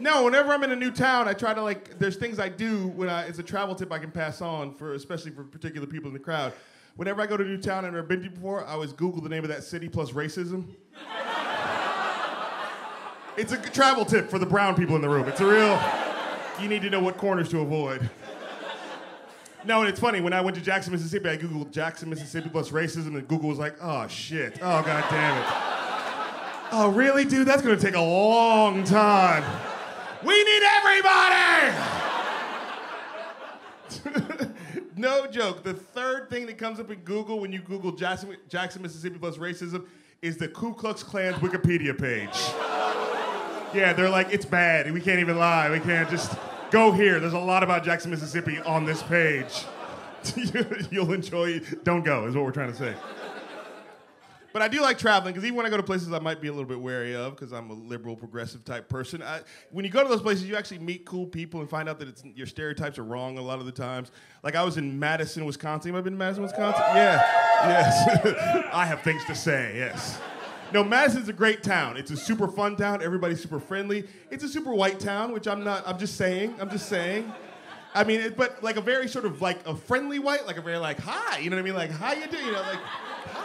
No, whenever I'm in a new town, I try to there's things I do when it's a travel tip I can pass on for, especially for particular people in the crowd. Whenever I go to a new town I've never been to before, I always Google the name of that city plus racism. It's a travel tip for the brown people in the room. It's a real, you need to know what corners to avoid. No, and it's funny, when I went to Jackson, Mississippi, I Googled Jackson, Mississippi plus racism, and Google was like, oh shit, oh god damn it. Oh really, dude, that's gonna take a long time. We need everybody! No joke, the third thing that comes up in Google when you Google Jackson, Mississippi plus racism is the Ku Klux Klan's Wikipedia page. Yeah, they're like, it's bad, we can't even lie, we can't just go here. There's a lot about Jackson, Mississippi on this page. You'll enjoy it. Don't go, is what we're trying to say. But I do like traveling, because even when I go to places I might be a little bit wary of, because I'm a liberal, progressive type person. When you go to those places, you actually meet cool people and find out that your stereotypes are wrong a lot of the times. Like I was in Madison, Wisconsin. Have I been to Madison, Wisconsin? Yeah, yes. I have things to say, yes. No, Madison's a great town. It's a super fun town. Everybody's super friendly. It's a super white town, which I'm just saying. I mean, but like a very sort of like a friendly white, like a very like, hi, you know what I mean? Like, how you doing? You know, like, hi.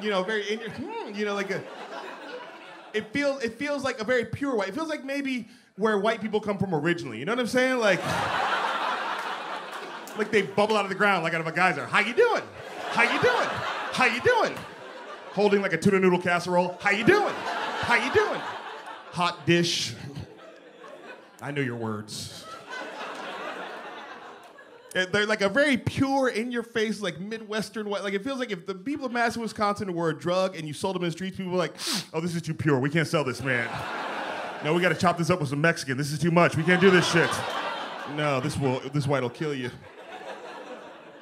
You know, very, you know, like a, it feels like a very pure white. It feels like maybe where white people come from originally. You know what I'm saying? Like, like they bubble out of the ground like out of a geyser. How you doing? How you doing? How you doing? Holding like a tuna noodle casserole. How you doing? How you doing? Hot dish. I know your words. They're like a very pure, in-your-face, like Midwestern white. Like it feels like if the people of Madison, Wisconsin were a drug and you sold them in the streets, people were like, "Oh, this is too pure. We can't sell this, man. No, we got to chop this up with some Mexican. This is too much. We can't do this shit. No, this white will kill you."